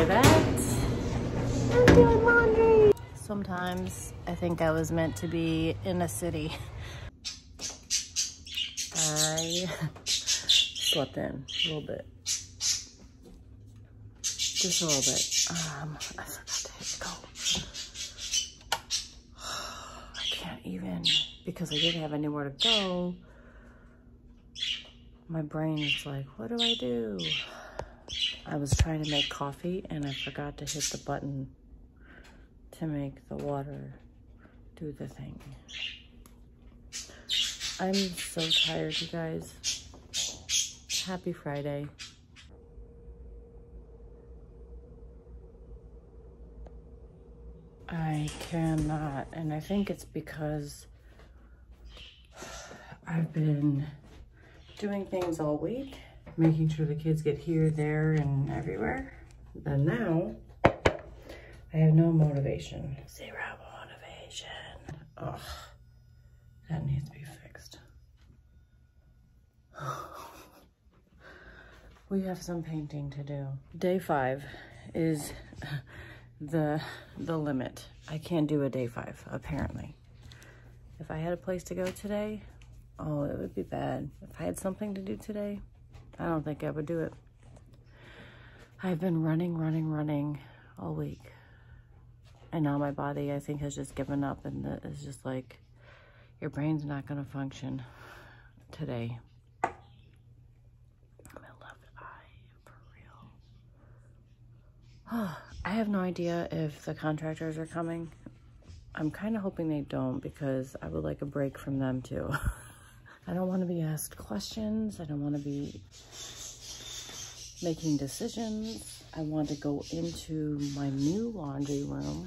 Look at that. I'm doing laundry. Sometimes I think I was meant to be in a city. I slept in a little bit. Just a little bit. I forgot to hit go. I can't even, because I didn't have anywhere to go. My brain is like, what do I do? I was trying to make coffee and I forgot to hit the button to make the water do the thing. I'm so tired, you guys. Happy Friday. I cannot, and I think it's because I've been doing things all week, making sure the kids get here, there, and everywhere. And now, I have no motivation. Zero motivation. Ugh, that needs to be fixed. We have some painting to do. Day 5 is the limit. I can't do a day 5, apparently. If I had a place to go today, oh, it would be bad. If I had something to do today, I don't think I would do it. I've been running all week. And now my body, I think, has just given up, and it's just like, your brain's not gonna function today. My left eye, for real. Oh, I have no idea if the contractors are coming. I'm kind of hoping they don't, because I would like a break from them too. I don't want to be asked questions. I don't want to be making decisions. I want to go into my new laundry room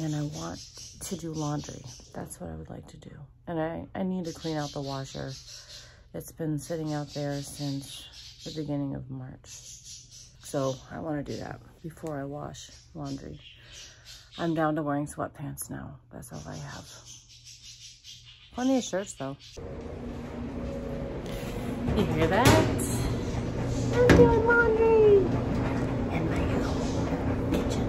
and I want to do laundry. That's what I would like to do. And I need to clean out the washer. It's been sitting out there since the beginning of March. So I want to do that before I wash laundry. I'm down to wearing sweatpants now. That's all I have. Plenty of shirts, though. You hear that? I'm doing laundry in my own kitchen.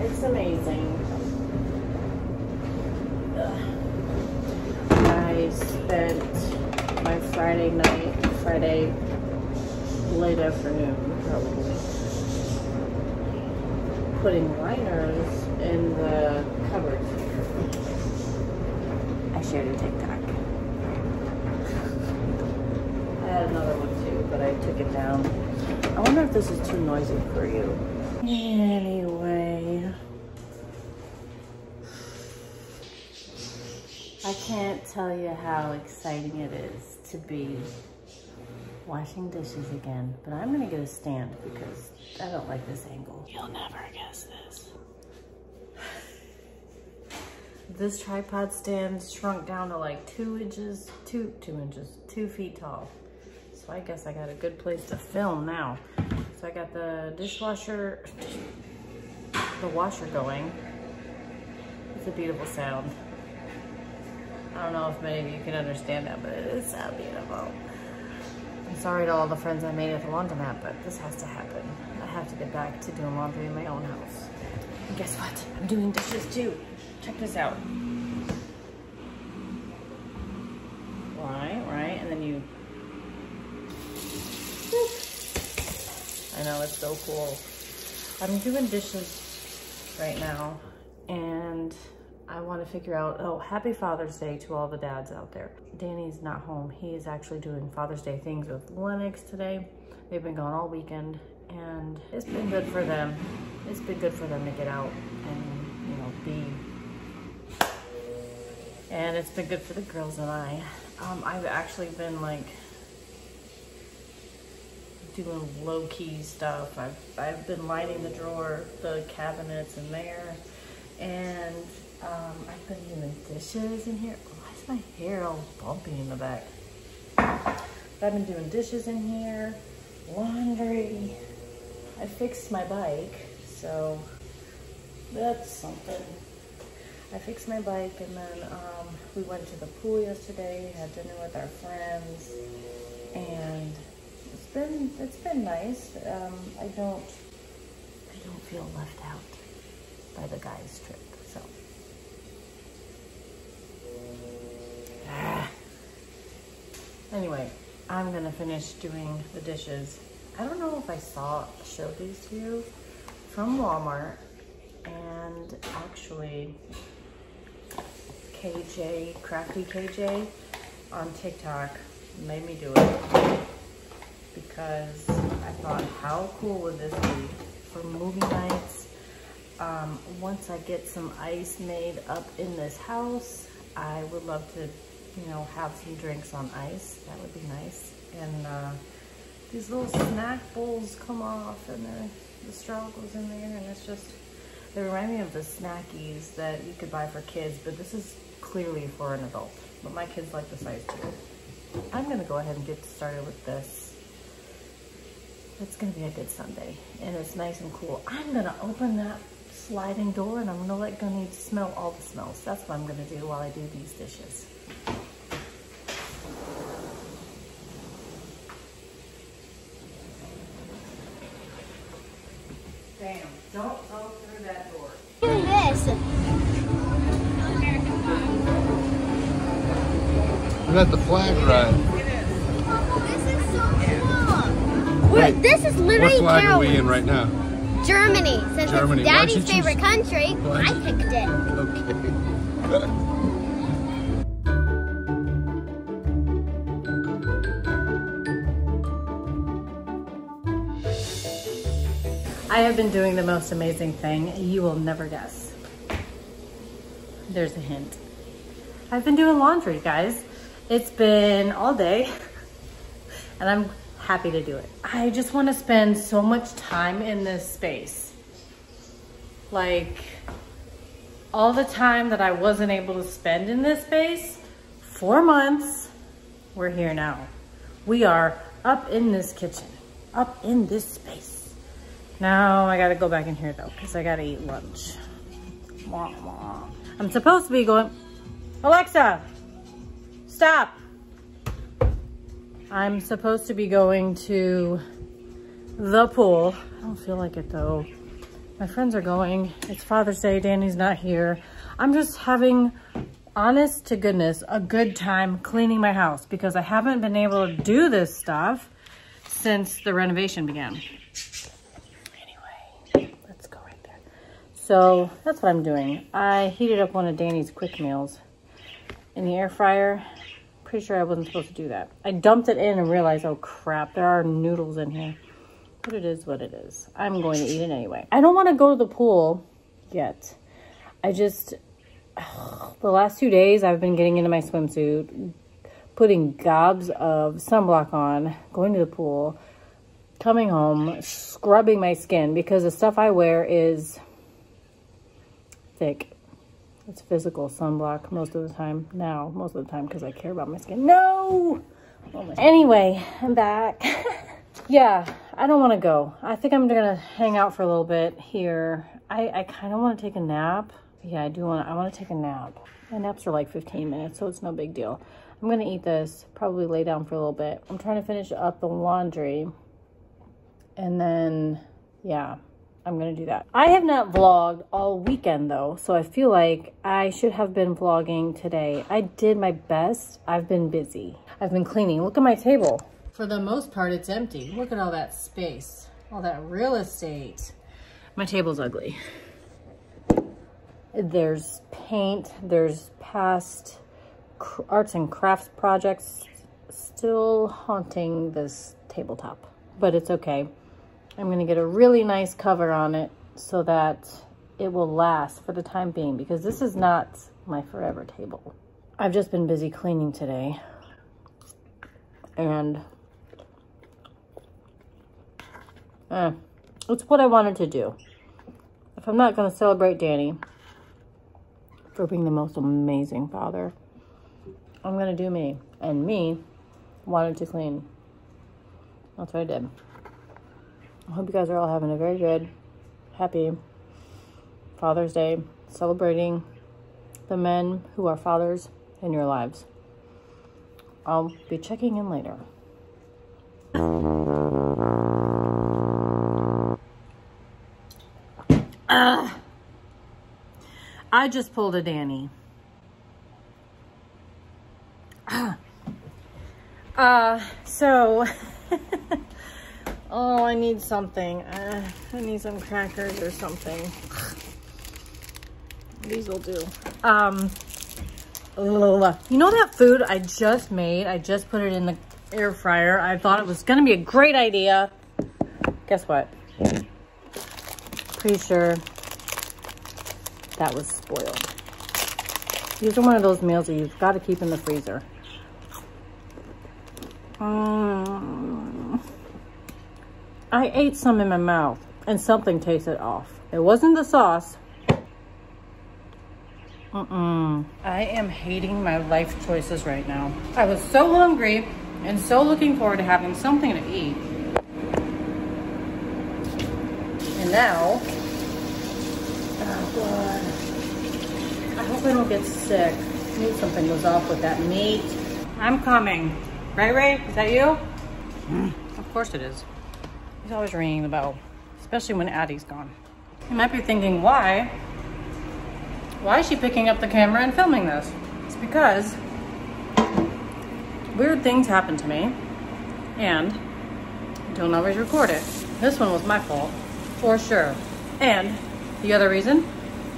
It's amazing. Ugh. I spent my Friday late afternoon, probably, putting liners in the cupboard. I shared a TikTok. I had another one too, but I took it down. I wonder if this is too noisy for you. Anyway. I can't tell you how exciting it is to be washing dishes again, but I'm gonna get a stand because I don't like this angle. You'll never guess this. This tripod stand shrunk down to like 2 feet tall. So I guess I got a good place to film now. So I got the washer going. It's a beautiful sound. I don't know if many of you can understand that, but it is so beautiful. I'm sorry to all the friends I made at the laundromat, but this has to happen. I have to get back to doing laundry in my own house. And guess what? I'm doing dishes too. Check this out. Right, and then you... Boop. I know, it's so cool. I'm doing dishes right now, and I want to figure out... Oh, happy Father's Day to all the dads out there. Danny's not home. He is actually doing Father's Day things with Lennox today. They've been gone all weekend, and it's been good for them. It's been good for them to get out and, you know, be... And it's been good for the girls and I. I've actually been like doing low-key stuff. I've been lining the drawer, the cabinets in there, and I've been doing dishes in here. Why is my hair all bumpy in the back? I've been doing dishes in here, laundry. I fixed my bike, so that's something. I fixed my bike, and then we went to the pool yesterday, had dinner with our friends, and it's it's been nice. I don't feel left out by the guys' trip. So anyway, I'm gonna finish doing the dishes. I don't know if I showed these to you from Walmart, and actually KJ, Crafty KJ on TikTok made me do it because I thought, how cool would this be for movie nights? Once I get some ice made up in this house, I would love to, you know, have some drinks on ice. That would be nice. And these little snack bowls come off and the straw goes in there, and it's just, they remind me of the Snackies that you could buy for kids, but this is clearly for an adult. But my kids like the size too. I'm gonna go ahead and get started with this. It's gonna be a good Sunday, and it's nice and cool. I'm gonna open that sliding door, and I'm gonna let Gunny smell all the smells. That's what I'm gonna do while I do these dishes. Damn, don't go through that door. Look at this. Look at the flag ride. This is so cool. Wait, this is literally, what flag are we in right now? Germany. Since Germany. It's Daddy's favorite country, I picked it. Okay. I have been doing the most amazing thing. You will never guess. There's a hint. I've been doing laundry, guys. It's been all day, and I'm happy to do it. I just want to spend so much time in this space. Like, all the time that I wasn't able to spend in this space, 4 months, we're here now. We are up in this kitchen, up in this space. Now I gotta go back in here though, because I gotta eat lunch. I'm supposed to be going, Alexa, stop. I'm supposed to be going to the pool. I don't feel like it though. My friends are going, it's Father's Day, Danny's not here. I'm just having, honest to goodness, a good time cleaning my house because I haven't been able to do this stuff since the renovation began. So that's what I'm doing. I heated up one of Danny's quick meals in the air fryer. Pretty sure I wasn't supposed to do that. I dumped it in and realized, oh crap, there are noodles in here. But it is what it is. I'm going to eat it anyway. I don't want to go to the pool yet. I just, the last 2 days I've been getting into my swimsuit, putting gobs of sunblock on, going to the pool, coming home, scrubbing my skin because the stuff I wear is thick. It's physical sunblock most of the time now, most of the time because I care about my skin. No! Oh, anyway, I'm back. Yeah, I don't want to go. I think I'm gonna hang out for a little bit here. I kind of want to take a nap. Yeah, I want to take a nap. My naps are like 15 minutes, so it's no big deal. I'm gonna eat this, probably lay down for a little bit. I'm trying to finish up the laundry, and then yeah, I'm gonna do that. I have not vlogged all weekend though, so I feel like I should have been vlogging today. I did my best. I've been busy. I've been cleaning. Look at my table. For the most part, it's empty. Look at all that space, all that real estate. My table's ugly. There's paint, there's past arts and crafts projects still haunting this tabletop, but it's okay. I'm gonna get a really nice cover on it so that it will last for the time being because this is not my forever table. I've just been busy cleaning today, and it's what I wanted to do. If I'm not gonna celebrate Danny for being the most amazing father, I'm gonna do me, and me wanted to clean. That's what I did. I hope you guys are all having a very good, happy Father's Day, celebrating the men who are fathers in your lives. I'll be checking in later. I just pulled a Danny. Oh, I need something. I need some crackers or something. These will do. You know that food I just made? I just put it in the air fryer. I thought it was going to be a great idea. Guess what? Pretty sure that was spoiled. These are one of those meals that you've got to keep in the freezer. I ate some in my mouth and something tasted off. It wasn't the sauce. I am hating my life choices right now. I was so hungry and so looking forward to having something to eat. And now, oh God, I hope I don't get sick. I knew something was off with that meat. I'm coming. Right, Ray? Is that you? Of course it is. He's always ringing the bell, especially when Addie's gone. You might be thinking, why? Why is she picking up the camera and filming this? It's because weird things happen to me and don't always record it. This one was my fault, for sure. And the other reason,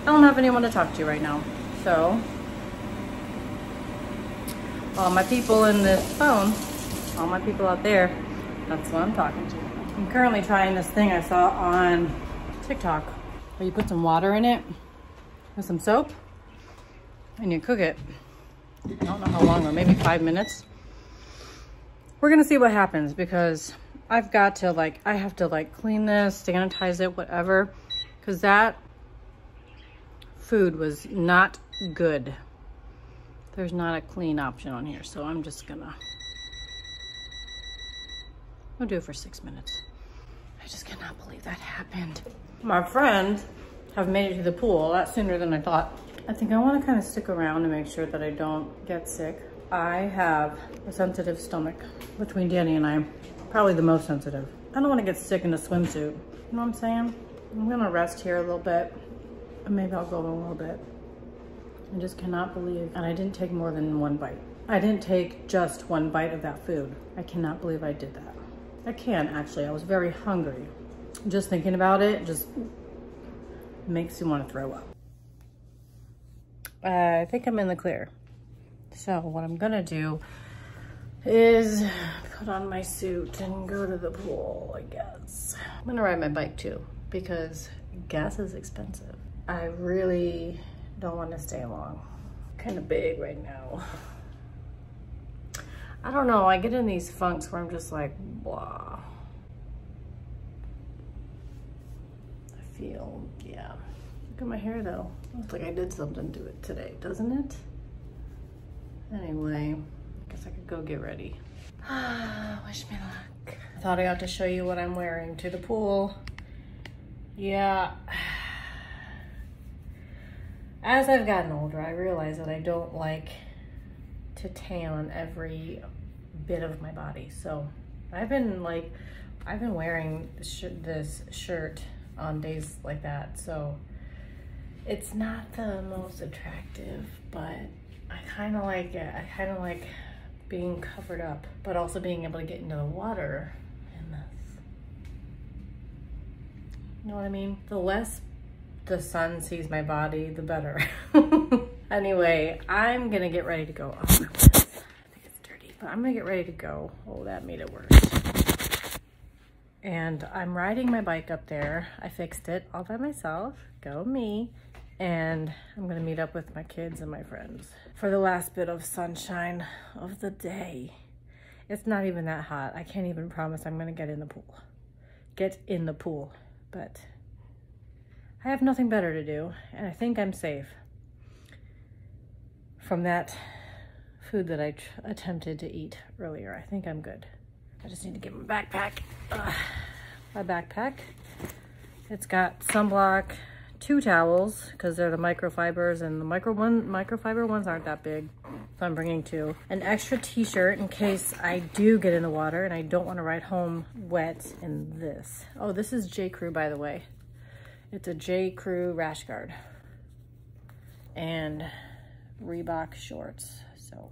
I don't have anyone to talk to right now. So, all my people in this phone, all my people out there, that's what I'm talking to. I'm currently trying this thing I saw on TikTok where you put some water in it with some soap and you cook it. I don't know how long, or maybe 5 minutes. We're gonna see what happens because I've got to like, I have to like clean this, sanitize it, whatever, because that food was not good. There's not a clean option on here, so I'm just gonna, I'll do it for 6 minutes. I just cannot believe that happened. My friends have made it to the pool a lot sooner than I thought. I think I want to kind of stick around to make sure that I don't get sick. I have a sensitive stomach. Between Danny and I, probably the most sensitive. I don't want to get sick in a swimsuit. You know what I'm saying? I'm gonna rest here a little bit, and maybe I'll go in a little bit. I just cannot believe, and I didn't take more than one bite. I didn't take just one bite of that food. I cannot believe I did that. I can actually, I was very hungry. Just thinking about it just makes you want to throw up. I think I'm in the clear. So what I'm gonna do is put on my suit and go to the pool, I guess. I'm gonna ride my bike too, because gas is expensive. I really don't want to stay long. Kind of big right now. I don't know, I get in these funks where I'm just like, blah. I feel, yeah. Look at my hair though. Looks like I did something to it today, doesn't it? Anyway, I guess I could go get ready. Wish me luck. I thought I ought to show you what I'm wearing to the pool. Yeah. As I've gotten older, I realize that I don't like to tan every bit of my body. So I've been wearing this shirt on days like that. So it's not the most attractive, but I kind of like it. I kind of like being covered up, but also being able to get into the water in this. You know what I mean? The less the sun sees my body, the better. Anyway, I'm gonna get ready to go. Oh, I think it's dirty, but I'm gonna get ready to go. Oh, that made it worse. And I'm riding my bike up there. I fixed it all by myself, go me. And I'm gonna meet up with my kids and my friends for the last bit of sunshine of the day. It's not even that hot. I can't even promise I'm gonna get in the pool. Get in the pool, but I have nothing better to do, and I think I'm safe from that food that I attempted to eat earlier. I think I'm good. I just need to get my backpack. My backpack. It's got sunblock, 2 towels, because they're the microfibers, and the microfiber ones aren't that big, so I'm bringing 2. An extra t-shirt in case I do get in the water, and I don't want to ride home wet in this. Oh, this is J.Crew, by the way. It's a J. Crew rash guard and Reebok shorts. So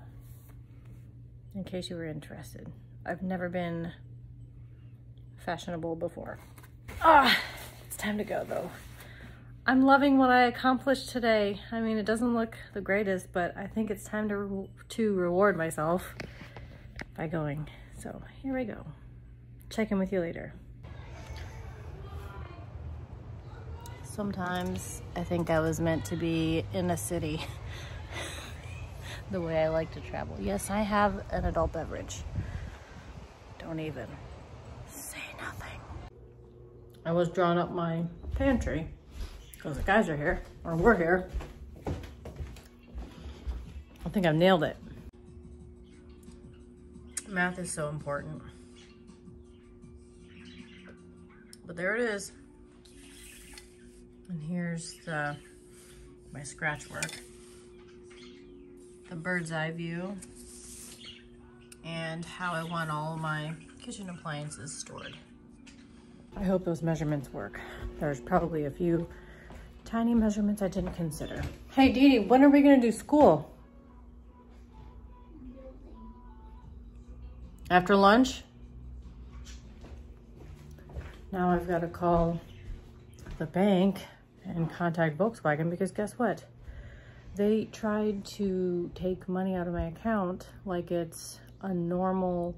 in case you were interested, I've never been fashionable before. Ah, it's time to go though. I'm loving what I accomplished today. I mean, it doesn't look the greatest, but I think it's time to reward myself by going. So here we go. Check in with you later. Sometimes I think I was meant to be in a city the way I like to travel. Yes, I have an adult beverage. Don't even say nothing. I was drawing up my pantry because the guys are here, or we're here. I think I've nailed it. Math is so important. But there it is. And here's my scratch work. The bird's eye view. And how I want all my kitchen appliances stored. I hope those measurements work. There's probably a few tiny measurements I didn't consider. Hey Dee Dee, when are we gonna do school? After lunch? Now I've got to call the bank and contact Volkswagen because guess what? They tried to take money out of my account like it's a normal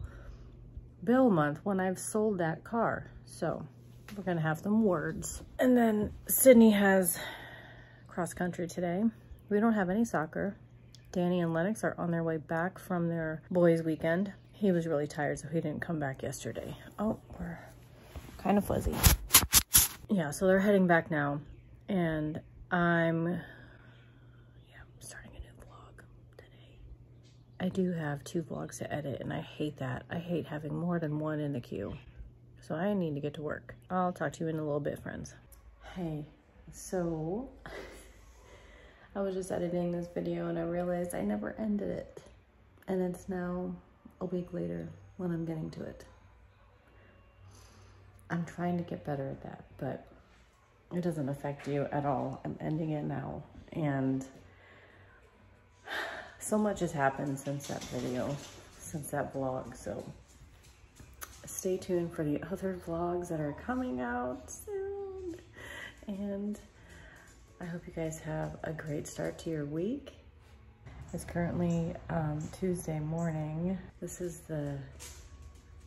bill month when I've sold that car. So we're gonna have them words. And then Sydney has cross country today. We don't have any soccer. Danny and Lennox are on their way back from their boys' weekend. He was really tired, so he didn't come back yesterday. Oh, we're kind of fuzzy. Yeah, so they're heading back now, and I'm starting a new vlog today. I do have 2 vlogs to edit, and I hate that. I hate having more than one in the queue, so I need to get to work. I'll talk to you in a little bit, friends. Hey, so I was just editing this video, and I realized I never ended it, and it's now a week later when I'm getting to it. I'm trying to get better at that, but it doesn't affect you at all. I'm ending it now, and so much has happened since that video, since that vlog, so stay tuned for the other vlogs that are coming out soon, and I hope you guys have a great start to your week. It's currently Tuesday morning. This is the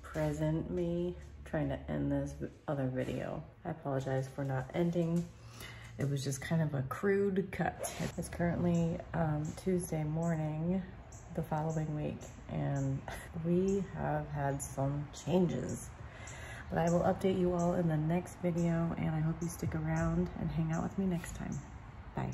present me trying to end this other video. I apologize for not ending. It was just kind of a crude cut. It's currently Tuesday morning the following week, and we have had some changes. But I will update you all in the next video, and I hope you stick around and hang out with me next time. Bye.